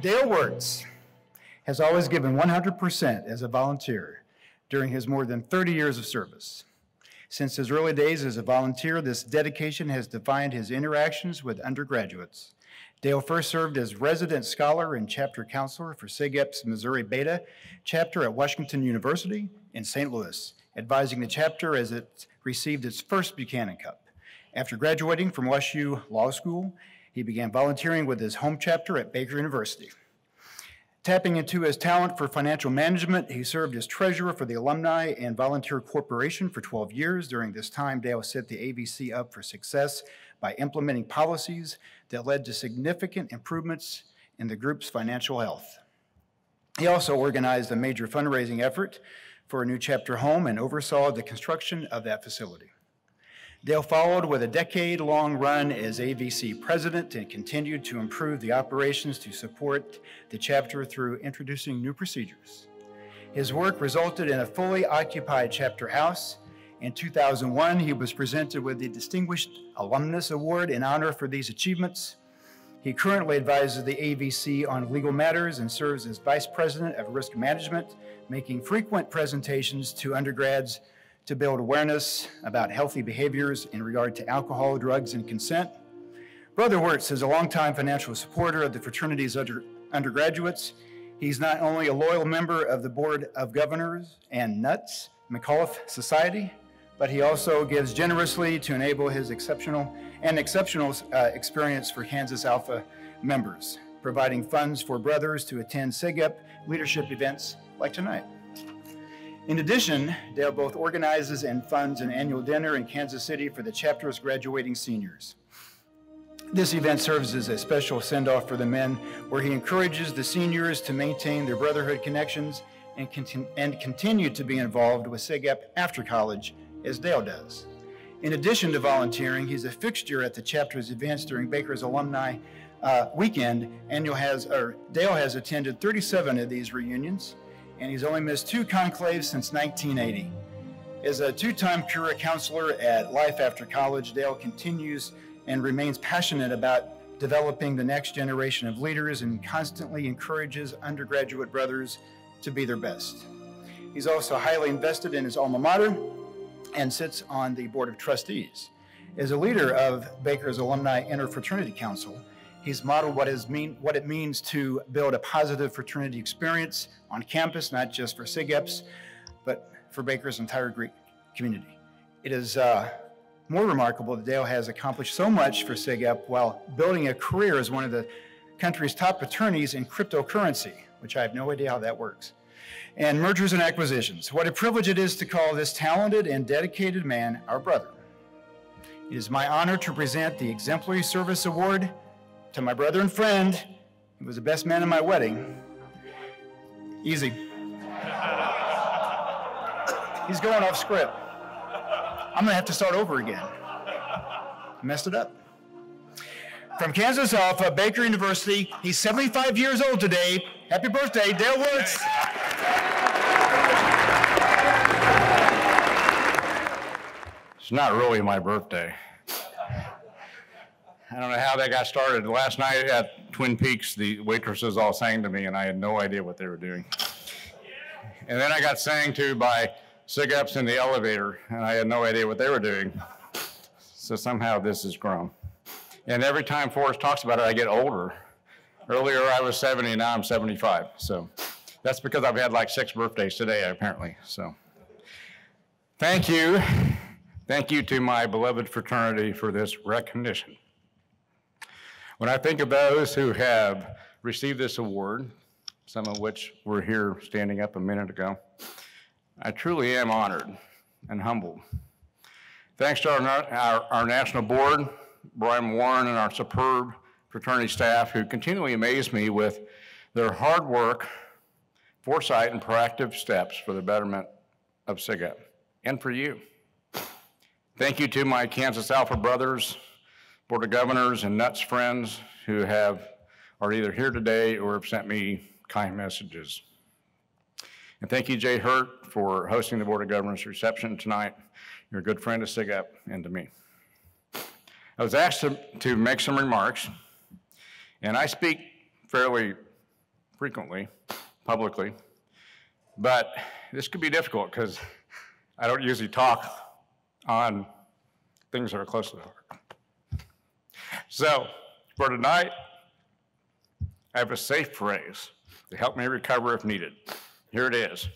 Dale Werts has always given 100% as a volunteer during his more than 30 years of service. Since his early days as a volunteer, this dedication has defined his interactions with undergraduates. Dale first served as resident scholar and chapter counselor for Sig Ep's Missouri Beta chapter at Washington University in St. Louis, advising the chapter as it received its first Buchanan Cup. After graduating from WashU Law School, he began volunteering with his home chapter at Baker University. Tapping into his talent for financial management, he served as treasurer for the Alumni and Volunteer Corporation for 12 years. During this time, Dale set the AVC up for success by implementing policies that led to significant improvements in the group's financial health. He also organized a major fundraising effort for a new chapter home and oversaw the construction of that facility. Dale followed with a decade-long run as AVC president and continued to improve the operations to support the chapter through introducing new procedures. His work resulted in a fully occupied chapter house. In 2001, he was presented with the Distinguished Alumnus Award in honor for these achievements. He currently advises the AVC on legal matters and serves as vice president of risk management, making frequent presentations to undergrads to build awareness about healthy behaviors in regard to alcohol, drugs, and consent. Brother Werts is a longtime financial supporter of the fraternity's undergraduates. He's not only a loyal member of the Board of Governors and NUTS McAuliffe Society, but he also gives generously to enable his exceptional experience for Kansas Alpha members, providing funds for brothers to attend SIGEP leadership events like tonight. In addition, Dale both organizes and funds an annual dinner in Kansas City for the chapter's graduating seniors. This event serves as a special send-off for the men, where he encourages the seniors to maintain their brotherhood connections and continue to be involved with SIGEP after college, as Dale does. In addition to volunteering, he's a fixture at the chapter's events during Baker's Alumni Weekend, and Dale has attended 37 of these reunions, and he's only missed 2 conclaves since 1980. As a 2-time Cura counselor at Life After College, Dale continues and remains passionate about developing the next generation of leaders and constantly encourages undergraduate brothers to be their best. He's also highly invested in his alma mater and sits on the Board of Trustees. As a leader of Baker's Alumni Interfraternity Council, he's modeled what it means to build a positive fraternity experience on campus, not just for SIGEPs, but for Baker's entire Greek community. It is more remarkable that Dale has accomplished so much for SIGEP while building a career as one of the country's top attorneys in cryptocurrency, which I have no idea how that works, and mergers and acquisitions. What a privilege it is to call this talented and dedicated man our brother. It is my honor to present the Exemplary Service Award to my brother and friend, who was the best man at my wedding. Easy. He's going off script. I'm gonna have to start over again. Messed it up. From Kansas Alpha, Baker University, he's 75 years old today. Happy birthday, Dale Werts. It's not really my birthday. I don't know how that got started. Last night at Twin Peaks, the waitresses all sang to me, and I had no idea what they were doing. And then I got sang to by SIGEPs in the elevator, and I had no idea what they were doing. So somehow this has grown. And every time Forrest talks about it, I get older. Earlier I was 70, now I'm 75. So that's because I've had like 6 birthdays today, apparently. So thank you. Thank you to my beloved fraternity for this recognition. When I think of those who have received this award, some of which were here standing up a minute ago, I truly am honored and humbled. Thanks to our national board, Brian Warren, and our superb fraternity staff who continually amaze me with their hard work, foresight, and proactive steps for the betterment of SIGEP and for you. Thank you to my Kansas Alpha brothers, Board of Governors, and NUTS friends who are either here today or have sent me kind messages. And thank you, Jay Hurt, for hosting the Board of Governors reception tonight. You're a good friend to SIGEP and to me. I was asked to make some remarks, and I speak fairly frequently, publicly. But this could be difficult because I don't usually talk on things that are close to the heart. So for tonight, I have a safe phrase to help me recover if needed. Here it is.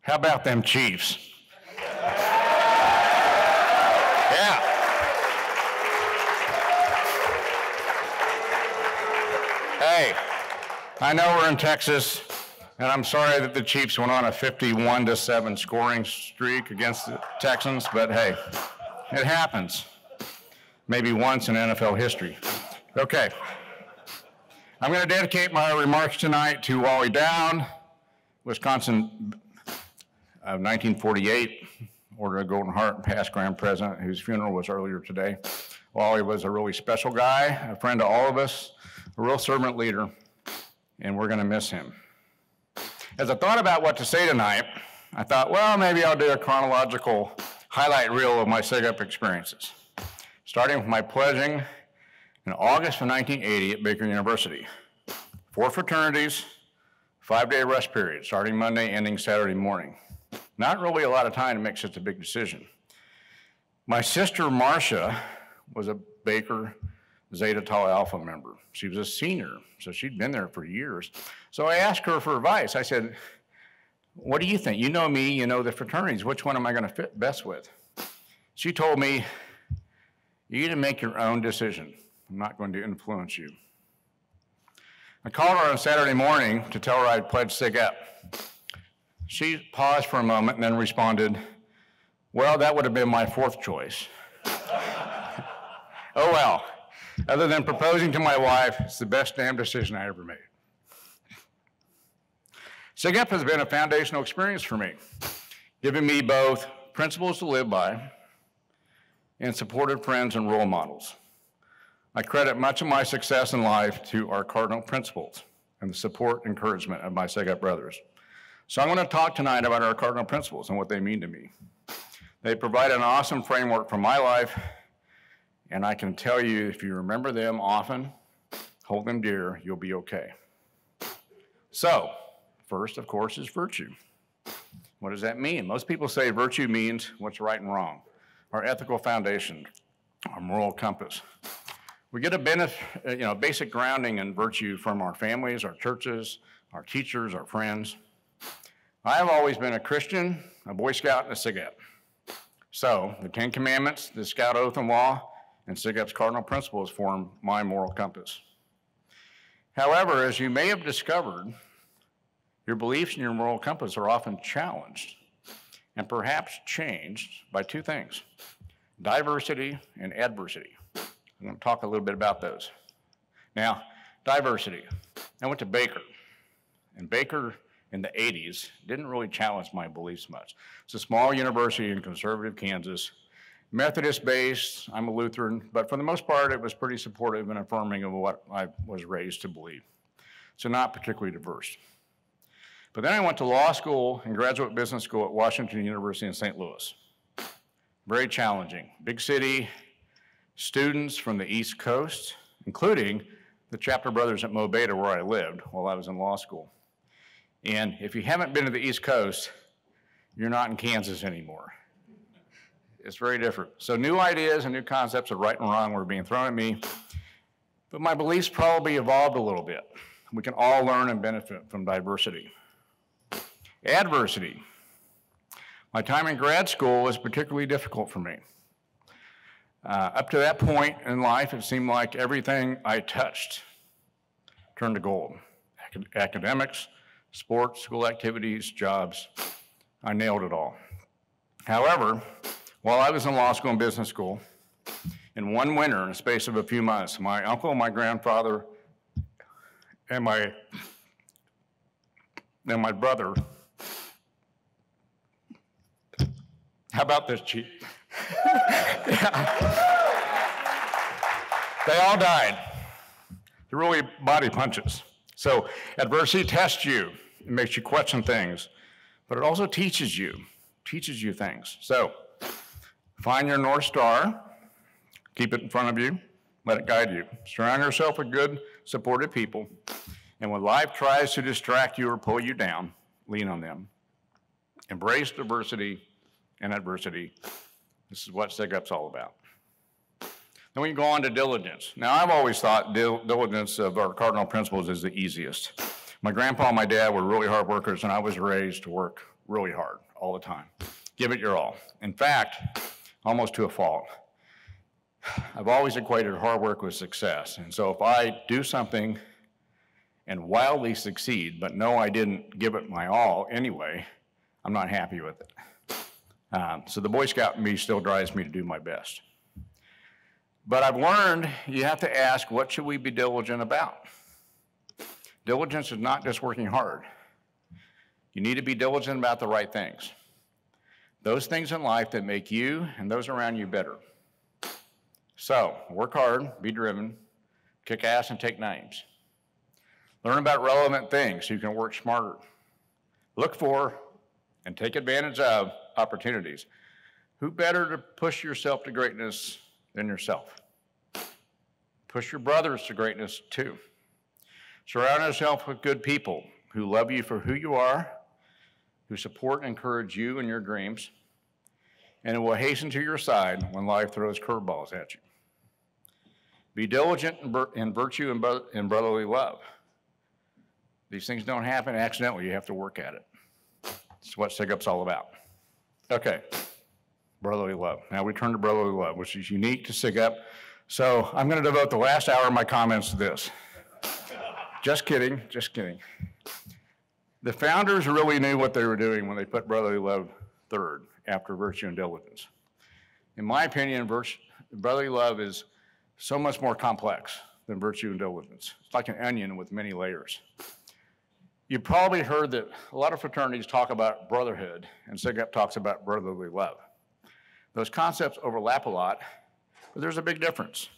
How about them Chiefs? Yeah. Hey, I know we're in Texas, and I'm sorry that the Chiefs went on a 51-7 scoring streak against the Texans, but hey, it happens. Maybe once in NFL history. Okay. I'm going to dedicate my remarks tonight to Wally Down, Wisconsin, 1948, Order of Golden Heart, past Grand President, whose funeral was earlier today. Wally was a really special guy, a friend to all of us, a real servant leader, and we're going to miss him. As I thought about what to say tonight, I thought, well, maybe I'll do a chronological highlight reel of my SIGUP experiences, starting with my pledging in August of 1980 at Baker University. 4 fraternities, 5-day rest period, starting Monday, ending Saturday morning. Not really a lot of time to make such a big decision. My sister, Marcia, was a Baker Zeta Tau Alpha member. She was a senior, so she'd been there for years. So I asked her for advice. I said, what do you think? You know me, you know the fraternities. Which one am I going to fit best with? She told me, you need to make your own decision. I'm not going to influence you. I called her on Saturday morning to tell her I'd pledged SIGUP. She paused for a moment and then responded, well, that would have been my 4th choice. Oh well, other than proposing to my wife, it's the best damn decision I ever made. SIGUP has been a foundational experience for me, giving me both principles to live by and supportive friends and role models. I credit much of my success in life to our cardinal principles and the support and encouragement of my SIGUP brothers. So I'm going to talk tonight about our cardinal principles and what they mean to me. They provide an awesome framework for my life, and I can tell you if you remember them often, hold them dear, you'll be okay. So, first, of course, is virtue. What does that mean? Most people say virtue means what's right and wrong, our ethical foundation, our moral compass. We get a basic grounding in virtue from our families, our churches, our teachers, our friends. I have always been a Christian, a Boy Scout, and a SIGUP. So the 10 Commandments, the Scout Oath and Law, and SIGUP's cardinal principles form my moral compass. However, as you may have discovered, your beliefs and your moral compass are often challenged and perhaps changed by 2 things, diversity and adversity. I'm going to talk a little bit about those. Now, diversity. I went to Baker, and Baker in the 80s didn't really challenge my beliefs much. It's a small university in conservative Kansas, Methodist-based. I'm a Lutheran, but for the most part, it was pretty supportive and affirming of what I was raised to believe. So not particularly diverse. But then I went to law school and graduate business school at Washington University in St. Louis. Very challenging. Big city. Students from the East Coast, including the chapter brothers at Mo Beta where I lived while I was in law school. And if you haven't been to the East Coast, you're not in Kansas anymore. It's very different. So new ideas and new concepts of right and wrong were being thrown at me, but my beliefs probably evolved a little bit. We can all learn and benefit from diversity. Adversity. My time in grad school was particularly difficult for me. Up to that point in life, it seemed like everything I touched turned to gold. Academics, sports, school activities, jobs, I nailed it all. However, while I was in law school and business school, in one winter, in the space of a few months, my uncle, my grandfather, and my brother, how about this, Chief? Yeah. They all died. They're really body punches. So adversity tests you. It makes you question things, but it also teaches you things. So find your North Star, keep it in front of you, let it guide you. Surround yourself with good, supportive people, And when life tries to distract you or pull you down, lean on them. Embrace diversity and adversity. This is what SIGEP's all about. Then we can go on to diligence. Now, I've always thought diligence of our cardinal principles is the easiest. My grandpa and my dad were really hard workers, and I was raised to work really hard all the time. Give it your all. In fact, almost to a fault. I've always equated hard work with success. And so if I do something and wildly succeed, but no, I didn't give it my all anyway, I'm not happy with it. So the Boy Scout in me still drives me to do my best. But I've learned you have to ask, what should we be diligent about? Diligence is not just working hard. You need to be diligent about the right things. Those things in life that make you and those around you better. So work hard, be driven, kick ass and take names. Learn about relevant things so you can work smarter. Look for and take advantage of opportunities. Who better to push yourself to greatness than yourself? Push your brothers to greatness too. Surround yourself with good people who love you for who you are, who support and encourage you and your dreams, and who will hasten to your side when life throws curveballs at you. Be diligent in virtue and brotherly love. These things don't happen accidentally. You have to work at it. That's what SIGEP's all about. Okay, brotherly love. Now we turn to brotherly love, which is unique to SIGEP. So I'm going to devote the last hour of my comments to this. Just kidding, just kidding. The founders really knew what they were doing when they put brotherly love third after virtue and diligence. In my opinion, brotherly love is so much more complex than virtue and diligence. It's like an onion with many layers. You probably heard that a lot of fraternities talk about brotherhood, and SIGEP talks about brotherly love. Those concepts overlap a lot, but there's a big difference.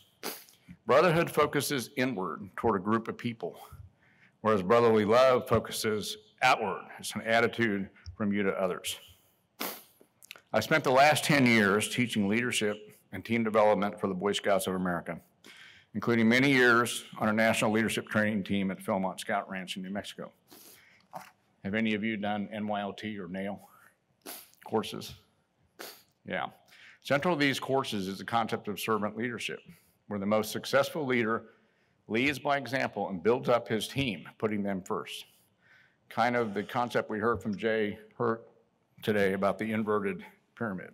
Brotherhood focuses inward toward a group of people, whereas brotherly love focuses outward. It's an attitude from you to others. I spent the last 10 years teaching leadership and team development for the Boy Scouts of America, including many years on a national leadership training team at Philmont Scout Ranch in New Mexico. Have any of you done NYLT or NAIL courses? Yeah. Central to these courses is the concept of servant leadership, where the most successful leader leads by example and builds up his team, putting them first. Kind of the concept we heard from Jay Hurt today about the inverted pyramid.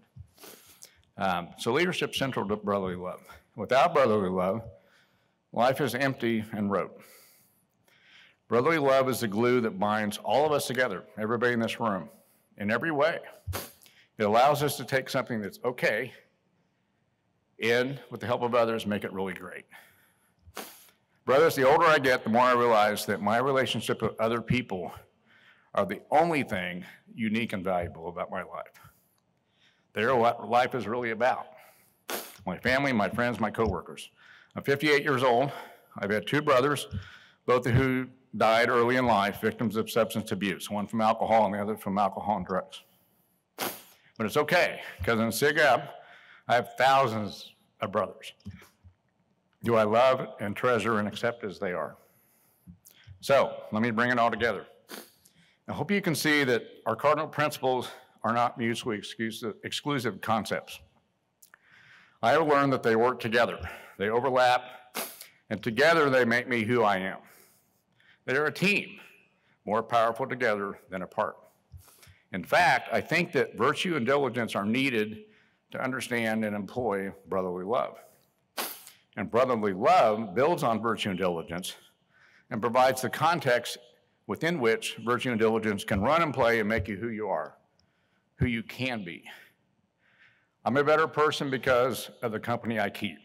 So leadership's central to brotherly love. Without brotherly love, life is empty and rote. Brotherly love is the glue that binds all of us together, everybody in this room, in every way. It allows us to take something that's okay and, with the help of others, make it really great. Brothers, the older I get, the more I realize that my relationship with other people are the only thing unique and valuable about my life. They're what life is really about. My family, my friends, my coworkers. I'm 58 years old. I've had two brothers, both of who died early in life, victims of substance abuse, one from alcohol and the other from alcohol and drugs. But it's okay, because in SIGEP, I have thousands of brothers who I love and treasure and accept as they are. So let me bring it all together. I hope you can see that our cardinal principles are not mutually exclusive concepts. I have learned that they work together. They overlap, and together they make me who I am. They're a team, more powerful together than apart. In fact, I think that virtue and diligence are needed to understand and employ brotherly love. And brotherly love builds on virtue and diligence and provides the context within which virtue and diligence can run and play and make you who you are, who you can be. I'm a better person because of the company I keep.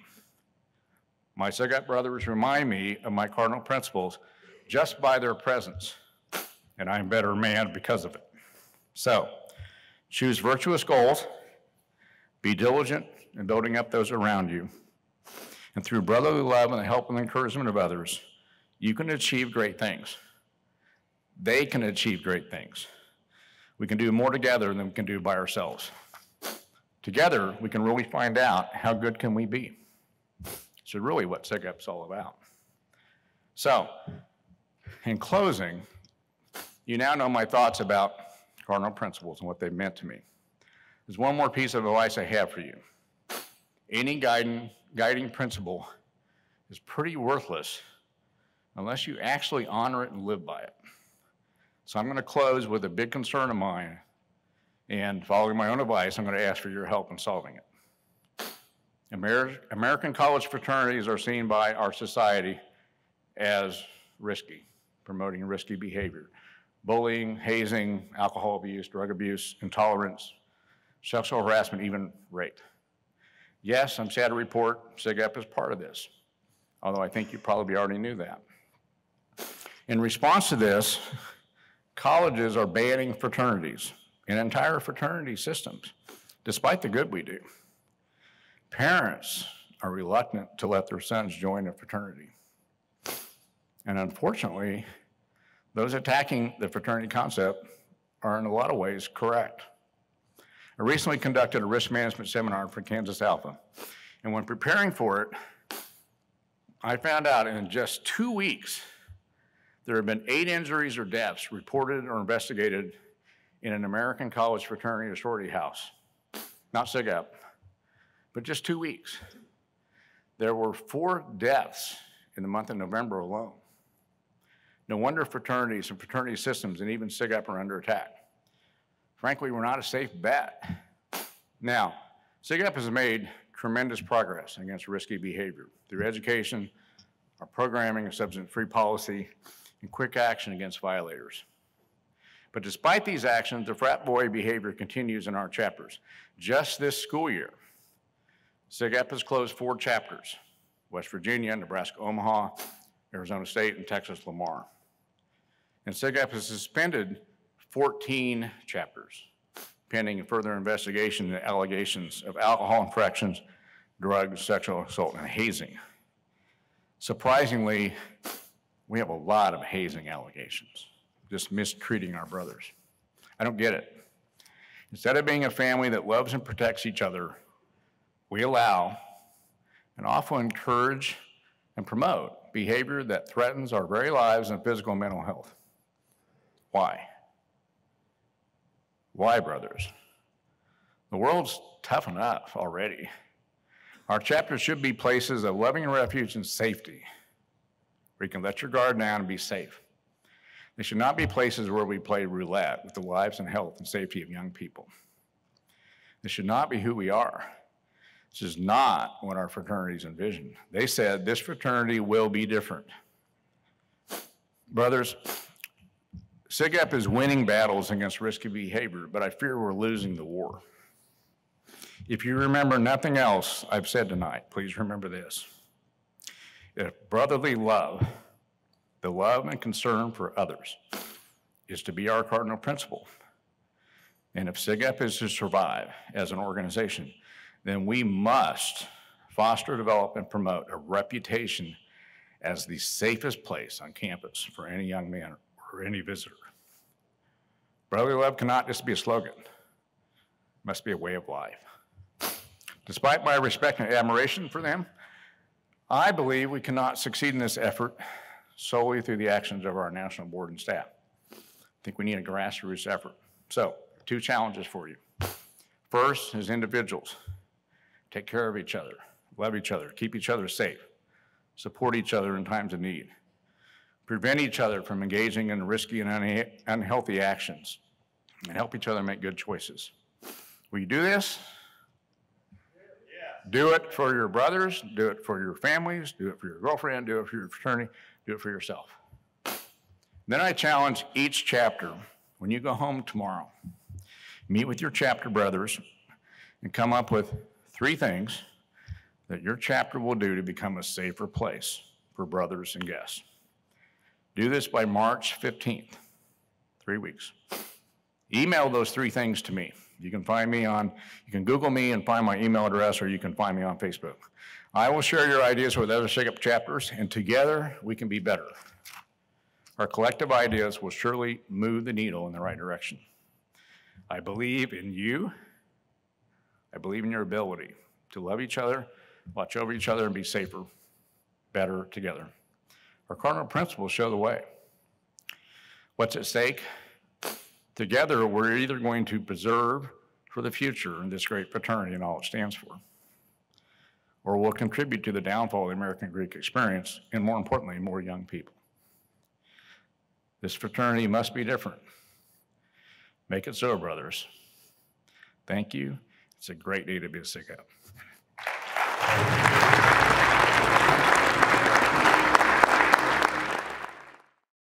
My SIGEP brothers remind me of my cardinal principles just by their presence, and I'm a better man because of it. So, choose virtuous goals, be diligent in building up those around you, and through brotherly love and the help and encouragement of others, you can achieve great things. They can achieve great things. We can do more together than we can do by ourselves. Together, we can really find out how good can we be. So really what SIGEP's all about. So In closing, you now know my thoughts about cardinal principles and what they've meant to me. There's one more piece of advice I have for you. Any guiding principle is pretty worthless unless you actually honor it and live by it. So I'm going to close with a big concern of mine, and following my own advice, I'm going to ask for your help in solving it. American college fraternities are seen by our society as risky, promoting risky behavior. Bullying, hazing, alcohol abuse, drug abuse, intolerance, sexual harassment, even rape. Yes, I'm sad to report SIGEP is part of this, although I think you probably already knew that. In response to this, colleges are banning fraternities and entire fraternity systems, despite the good we do. Parents are reluctant to let their sons join a fraternity. And unfortunately, those attacking the fraternity concept are in a lot of ways correct. I recently conducted a risk management seminar for Kansas Alpha, and when preparing for it, I found out in just 2 weeks, there have been 8 injuries or deaths reported or investigated in an American college fraternity or sorority house, not SIGEP, but just 2 weeks. There were 4 deaths in the month of November alone. No wonder fraternities and fraternity systems and even SIGEP are under attack. Frankly, we're not a safe bet. Now, SIGEP has made tremendous progress against risky behavior through education, our programming, and substance-free policy, and quick action against violators. But despite these actions, the frat boy behavior continues in our chapters. Just this school year, SIGEP has closed 4 chapters: West Virginia, Nebraska, Omaha, Arizona State, and Texas, Lamar. And SIGEP has suspended 14 chapters, pending a further investigation into allegations of alcohol infractions, drugs, sexual assault, and hazing. Surprisingly, we have a lot of hazing allegations, just mistreating our brothers. I don't get it. Instead of being a family that loves and protects each other, we allow and often encourage and promote behavior that threatens our very lives and physical and mental health. Why? Why, brothers? The world's tough enough already. Our chapters should be places of loving refuge and safety, where you can let your guard down and be safe. They should not be places where we play roulette with the lives and health and safety of young people. This should not be who we are. This is not what our fraternities envisioned. They said, this fraternity will be different. Brothers, SIGEP is winning battles against risky behavior, but I fear we're losing the war. If you remember nothing else I've said tonight, please remember this. If brotherly love, the love and concern for others, is to be our cardinal principle, and if SIGEP is to survive as an organization, then we must foster, develop, and promote a reputation as the safest place on campus for any young man or any visitor. Brotherly love cannot just be a slogan. It must be a way of life. Despite my respect and admiration for them, I believe we cannot succeed in this effort solely through the actions of our national board and staff. I think we need a grassroots effort. So, 2 challenges for you. First, as individuals, take care of each other, love each other, keep each other safe, support each other in times of need, prevent each other from engaging in risky and unhealthy actions, and help each other make good choices. Will you do this? Yeah. Do it for your brothers, do it for your families, do it for your girlfriend, do it for your fraternity, do it for yourself. Then I challenge each chapter, when you go home tomorrow, meet with your chapter brothers and come up with 3 things that your chapter will do to become a safer place for brothers and guests. Do this by March 15th, 3 weeks. Email those 3 things to me. You can find me on, you can Google me and find my email address, or you can find me on Facebook. I will share your ideas with other SIGEP chapters, and together we can be better. Our collective ideas will surely move the needle in the right direction. I believe in you. I believe in your ability to love each other, watch over each other, and be safer, better together. Our cardinal principles show the way. What's at stake? Together, we're either going to preserve for the future in this great fraternity and all it stands for, or we'll contribute to the downfall of the American Greek experience, and more importantly, more young people. This fraternity must be different. Make it so, brothers. Thank you. It's a great day to be a SIG Up.